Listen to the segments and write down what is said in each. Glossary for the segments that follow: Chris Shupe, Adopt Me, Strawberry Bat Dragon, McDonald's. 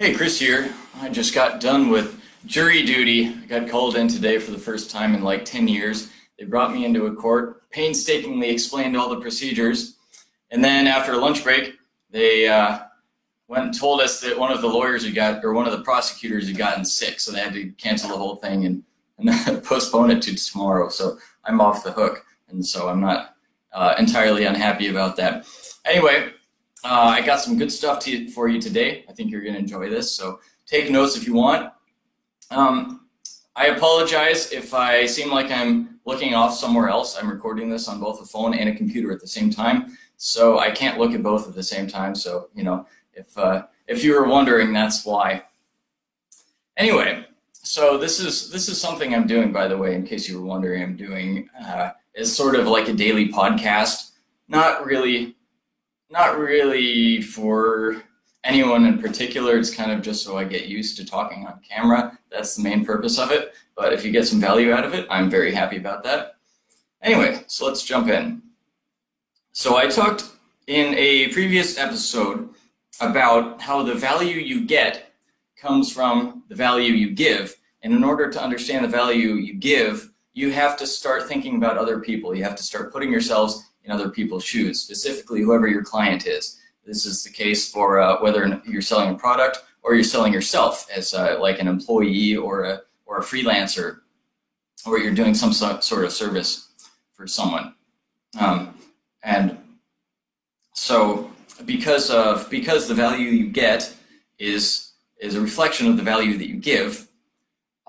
Hey, Chris here. I just got done with jury duty. I got called in today for the first time in like 10 years. They brought me into a court, painstakingly explained all the procedures, and then after lunch break, they went and told us that one of the prosecutors had gotten sick, so they had to cancel the whole thing and postpone it to tomorrow. So I'm off the hook, and so I'm not entirely unhappy about that. Anyway. I got some good stuff for you today. I think you're going to enjoy this, so take notes if you want. I apologize if I seem like I'm looking off somewhere else. I'm recording this on both a phone and a computer at the same time, so I can't look at both at the same time. So, you know, if you were wondering, that's why. Anyway, so this is something I'm doing, by the way, in case you were wondering. I'm doing is sort of like a daily podcast, not really for anyone in particular. It's kind of just so I get used to talking on camera. That's the main purpose of it. But if you get some value out of it, I'm very happy about that. Anyway, so let's jump in. So I talked in a previous episode about how the value you get comes from the value you give. And in order to understand the value you give, you have to start thinking about other people. You have to start putting yourselves in other people's shoes, specifically whoever your client is. This is the case for whether you're selling a product or you're selling yourself as like an employee or a freelancer, or you're doing some sort of service for someone. And so because the value you get is a reflection of the value that you give,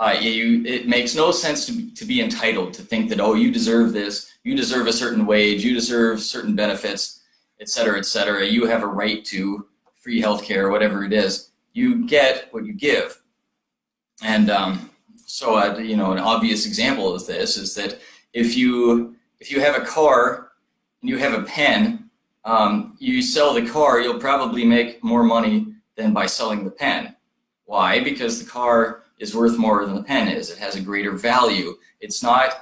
it makes no sense to be entitled, to think that, oh, you deserve this, you deserve a certain wage, you deserve certain benefits, et cetera, you have a right to free healthcare, whatever it is. You get what you give. And so, you know, an obvious example of this is that if you have a car and you have a pen, you sell the car, you'll probably make more money than by selling the pen. Why? Because the car is worth more than the pen is. It has a greater value. It's not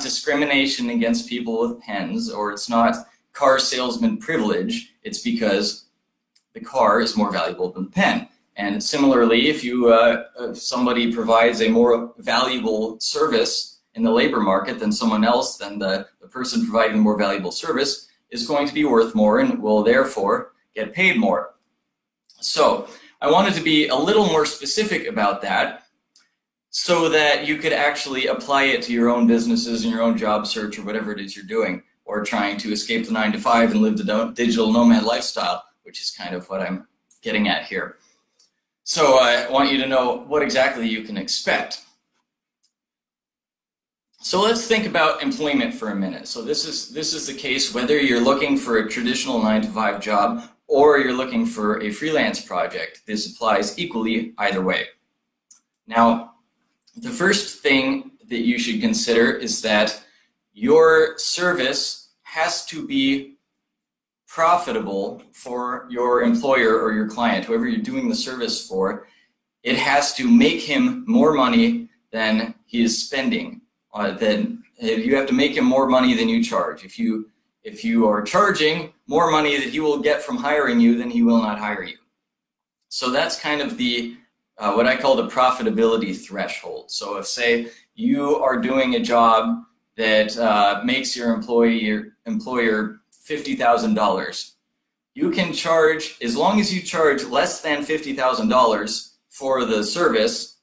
discrimination against people with pens, or it's not car salesman privilege. It's because the car is more valuable than the pen. And similarly, if somebody provides a more valuable service in the labor market than someone else, then the person providing the more valuable service is going to be worth more and will therefore get paid more. So I wanted to be a little more specific about that so that you could actually apply it to your own businesses and your own job search or whatever it is you're doing, or trying to escape the 9-to-5 and live the digital nomad lifestyle, which is kind of what I'm getting at here. So I want you to know what exactly you can expect. So let's think about employment for a minute. So this is the case whether you're looking for a traditional 9-to-5 job or you're looking for a freelance project. This applies equally either way. Now, the first thing that you should consider is that your service has to be profitable for your employer or your client, whoever you're doing the service for. It has to make him more money than he is spending. You have to make him more money than you charge. If you are charging more money that he will get from hiring you, then he will not hire you. So that's kind of the what I call the profitability threshold. So if, say, you are doing a job that makes your employer $50,000, you can charge, as long as you charge less than $50,000 for the service,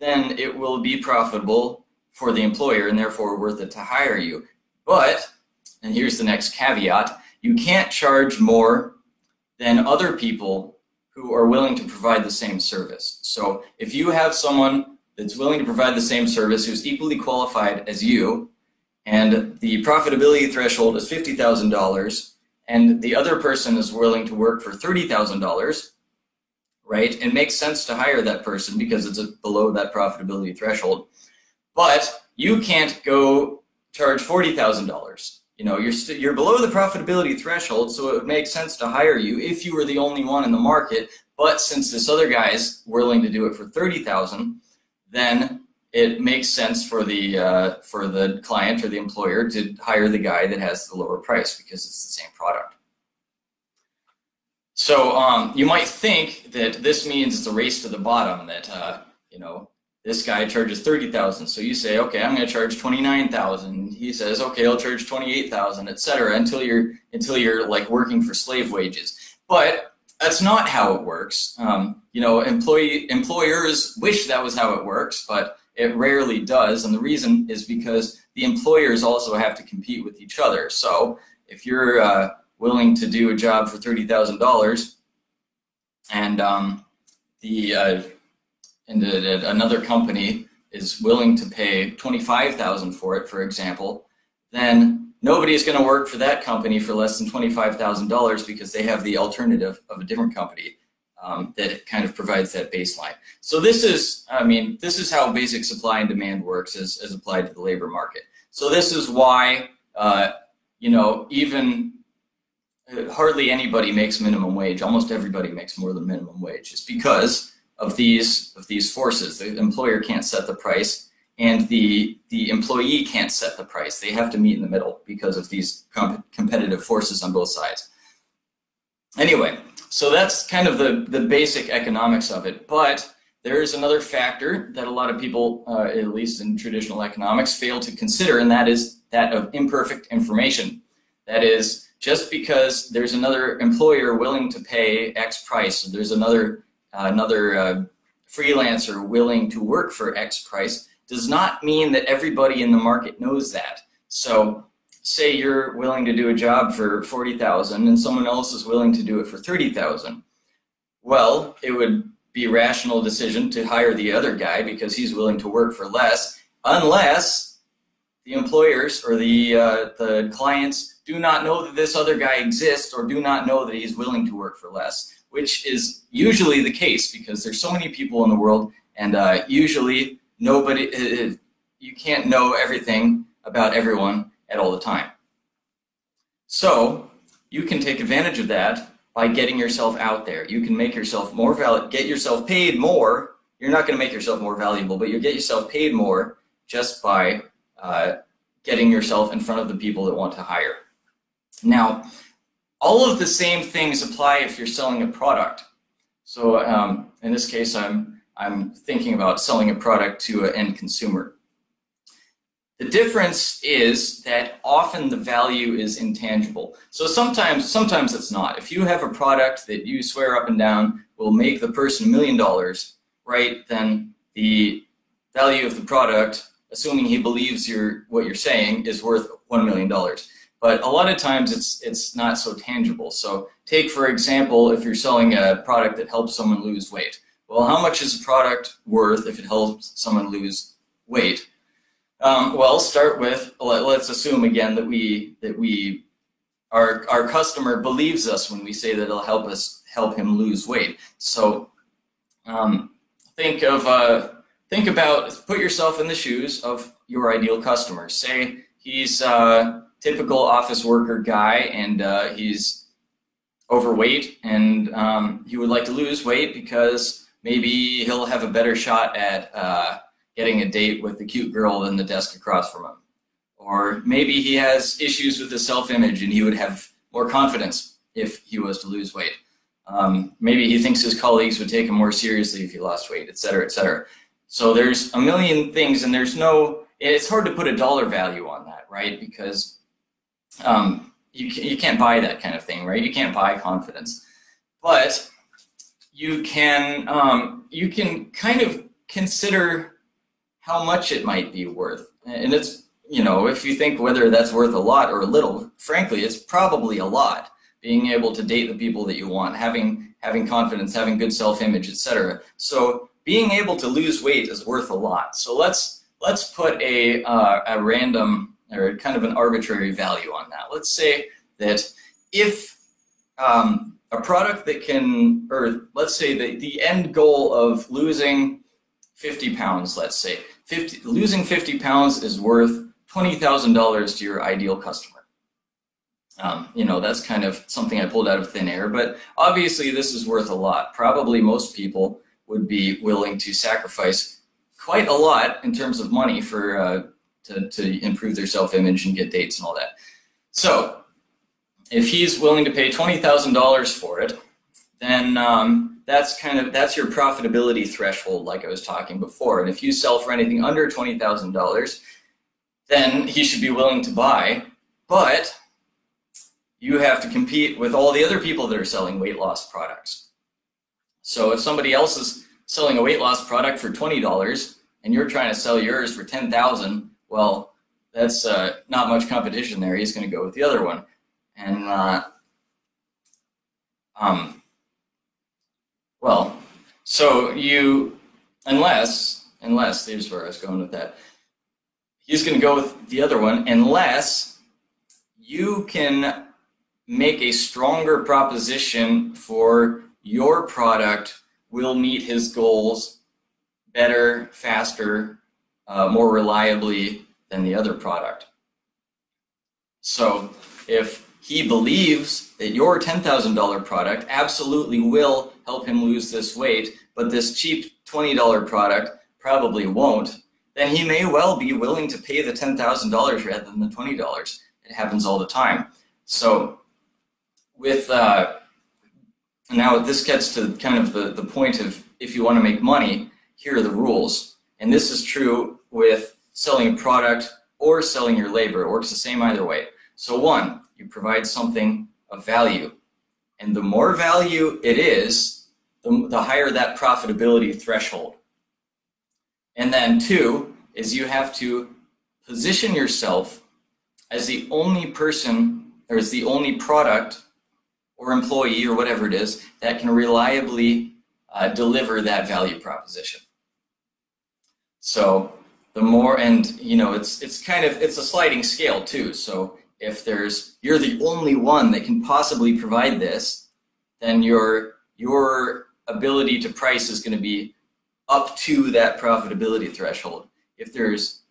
then it will be profitable for the employer and therefore worth it to hire you. But, and here's the next caveat, you can't charge more than other people who are willing to provide the same service. So if you have someone that's willing to provide the same service who's equally qualified as you, and the profitability threshold is $50,000, and the other person is willing to work for $30,000, right? It makes sense to hire that person because it's below that profitability threshold. But you can't go charge $40,000. You know, you're below the profitability threshold, so it would make sense to hire you if you were the only one in the market. But since this other guy is willing to do it for $30,000, then it makes sense for the client or the employer to hire the guy that has the lower price because it's the same product. So you might think that this means it's a race to the bottom, that you know, this guy charges $30,000. So you say, okay, I'm going to charge $29,000. He says, okay, I'll charge $28,000, etc., until you're like working for slave wages. But that's not how it works. You know, employers wish that was how it works, but it rarely does, and the reason is because the employers also have to compete with each other. So if you're willing to do a job for $30,000, and another company is willing to pay $25,000 for it, for example, then nobody is going to work for that company for less than $25,000 because they have the alternative of a different company that kind of provides that baseline. So this is, I mean, this is how basic supply and demand works as applied to the labor market. So this is why, you know, even hardly anybody makes minimum wage. Almost everybody makes more than minimum wage. It's because of these forces. The employer can't set the price, and the employee can't set the price. They have to meet in the middle because of these competitive forces on both sides. Anyway, so that's kind of the basic economics of it. But there is another factor that a lot of people, at least in traditional economics, fail to consider, and that is that of imperfect information. That is, just because there's another employer willing to pay X price, there's another freelancer willing to work for X price, does not mean that everybody in the market knows that. So say you're willing to do a job for $40,000 and someone else is willing to do it for $30,000. Well, it would be a rational decision to hire the other guy because he's willing to work for less, unless the employers or the clients do not know that this other guy exists or do not know that he's willing to work for less, which is usually the case because there's so many people in the world, and usually nobody, you can't know everything about everyone at all the time. So you can take advantage of that by getting yourself out there. You can make yourself more valuable, get yourself paid more. You're not going to make yourself more valuable, but you get yourself paid more just by getting yourself in front of the people that want to hire. Now, all of the same things apply if you're selling a product. So in this case, I'm thinking about selling a product to an end consumer. The difference is that often the value is intangible. So sometimes it's not. If you have a product that you swear up and down will make the person $1 million, right, then the value of the product, assuming he believes what you're saying, is worth $1 million. But a lot of times it's not so tangible. So take, for example, if you're selling a product that helps someone lose weight. Well, how much is a product worth if it helps someone lose weight? Well, start with, let's assume again that our customer believes us when we say that it'll help him lose weight. So put yourself in the shoes of your ideal customer. Say he's typical office worker guy, and he's overweight, and he would like to lose weight because maybe he'll have a better shot at getting a date with the cute girl in the desk across from him. Or maybe he has issues with his self-image and he would have more confidence if he was to lose weight. Maybe he thinks his colleagues would take him more seriously if he lost weight, et cetera, et cetera. So there's a million things, and it's hard to put a dollar value on that, right? Because you can't buy that kind of thing, right? You can't buy confidence, but you can kind of consider how much it might be worth. And it's, you know, if you think whether that's worth a lot or a little, frankly, it's probably a lot. Being able to date the people that you want, having confidence, having good self-image, etc. So being able to lose weight is worth a lot. So let's put a random or kind of an arbitrary value on that. Let's say that if a product that can, or let's say that the end goal of losing 50 pounds, let's say, losing 50 pounds is worth $20,000 to your ideal customer. You know, that's kind of something I pulled out of thin air, but obviously this is worth a lot. Probably most people would be willing to sacrifice quite a lot in terms of money for to improve their self-image and get dates and all that. So if he's willing to pay $20,000 for it, then that's your profitability threshold, like I was talking before. And if you sell for anything under $20,000, then he should be willing to buy, but you have to compete with all the other people that are selling weight loss products. So if somebody else is selling a weight loss product for $20 and you're trying to sell yours for $10,000, well, that's not much competition there. He's going to go with the other one. And well, so you, unless, here's where I was going with that. He's going to go with the other one unless you can make a stronger proposition for your product will meet his goals better, faster, more reliably than the other product. So if he believes that your $10,000 product absolutely will help him lose this weight, but this cheap $20 product probably won't, then he may well be willing to pay the $10,000 rather than the $20. It happens all the time. So with, now this gets to kind of the point of if you want to make money, here are the rules. And this is true with selling a product or selling your labor. It works the same either way. So one, you provide something of value. And the more value it is, the higher that profitability threshold. And then two is you have to position yourself as the only person or as the only product or employee or whatever it is that can reliably deliver that value proposition. So the more, and you know, it's a sliding scale too. So if there's, you're the only one that can possibly provide this, then your ability to price is going to be up to that profitability threshold. If there's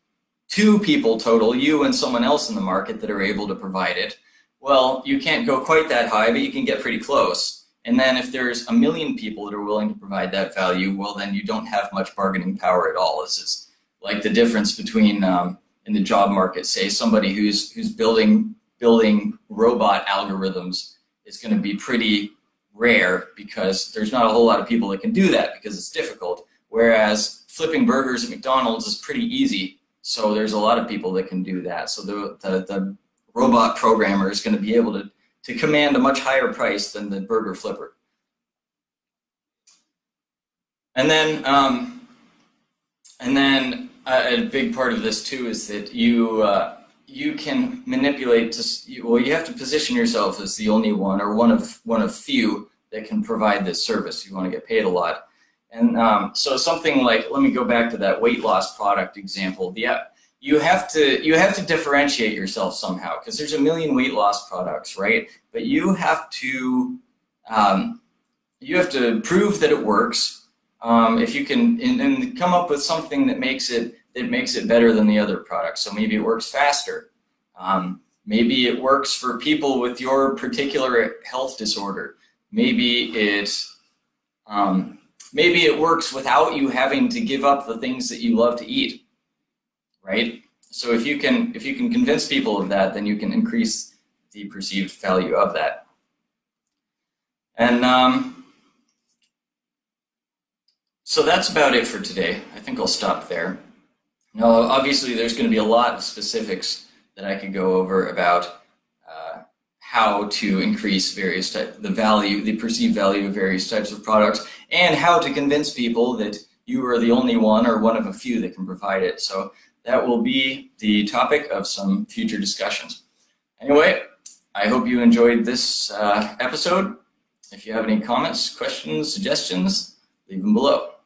two people total, you and someone else in the market that are able to provide it, well, you can't go quite that high, but you can get pretty close. And then if there's 1 million people that are willing to provide that value, well, then you don't have much bargaining power at all. This is like the difference between in the job market, say somebody who's building robot algorithms is going to be pretty rare because there's not a whole lot of people that can do that because it's difficult. Whereas flipping burgers at McDonald's is pretty easy, so there's a lot of people that can do that. So the robot programmer is going to be able to command a much higher price than the burger flipper. And then a big part of this too is that you you can manipulate. Well, you have to position yourself as the only one or one of few that can provide this service. You want to get paid a lot. And so something like, let me go back to that weight loss product example. Yeah, you have to differentiate yourself somehow because there's 1 million weight loss products, right? But you have to prove that it works. If you can and come up with something that makes it better than the other product. So maybe it works faster. Maybe it works for people with your particular health disorder. Maybe it works without you having to give up the things that you love to eat, right? So if you can convince people of that, then you can increase the perceived value of that. And so that's about it for today. I think I'll stop there. Now, obviously, there's going to be a lot of specifics that I could go over about how to increase various the perceived value of various types of products, and how to convince people that you are the only one or one of a few that can provide it. So that will be the topic of some future discussions. Anyway, I hope you enjoyed this episode. If you have any comments, questions, suggestions, leave them below.